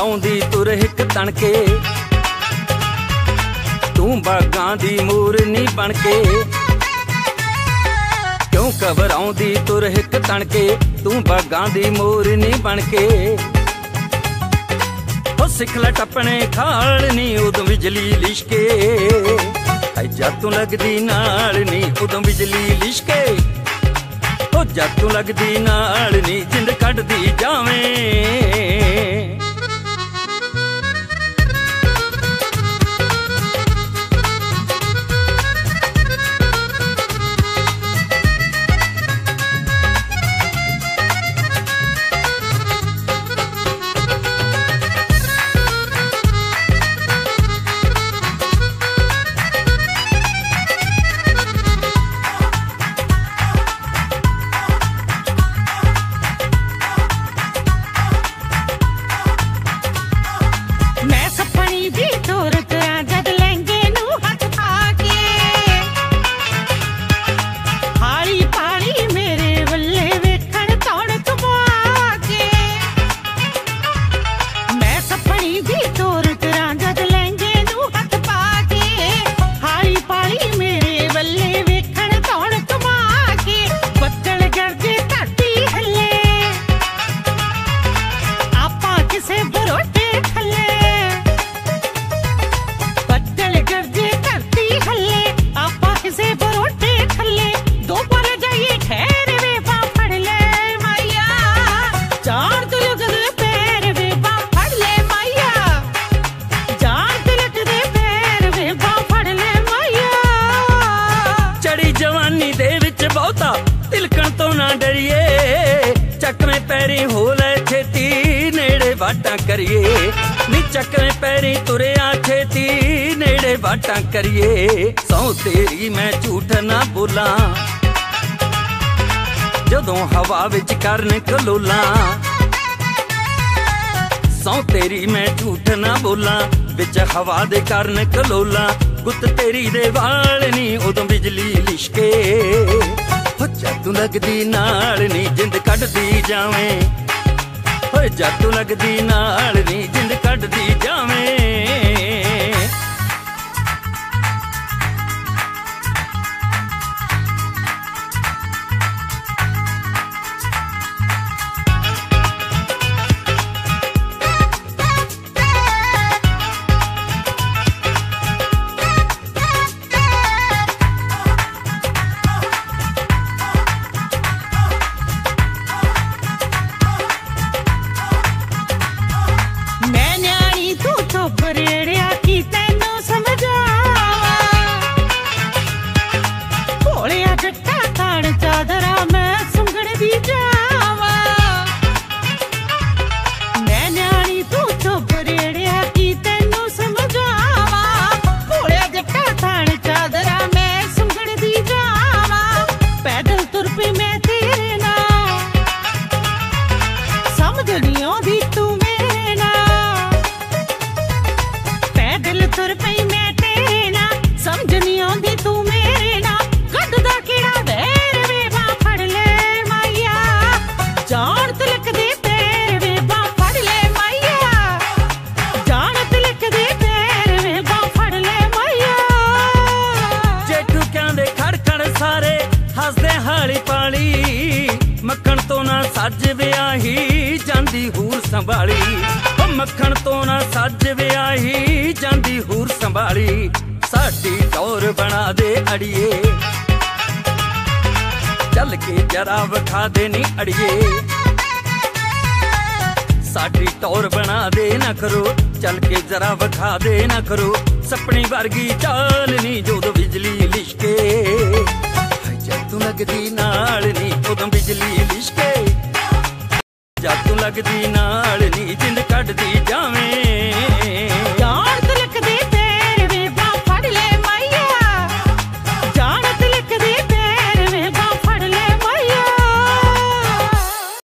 लाउंदी तुर हिक तणके तू बागां दी मूरनी बनके क्यों घबराउंदी तुर हिक तणके तू बागां दी मूरनी बनके ओ सिखला टपणे खालनी उदों बिजली लिशके जातू लगदी नालनी उदों बिजली लिशके ओ जातू लगदी नालनी जिंद कढदी जावें सौ तेरी मैं झूठ ना बोला जदों हवा विच करन कलोला सौ तेरी मैं झूठ ना बोला विच हवा दे करन कलोला गुत तेरी दे वाल नी उदों बिजली लिशके जादू लगदी नाल नी जिंद कढदी जावें जादू लगदी नाल नी जिंद कढदी जावें जिंद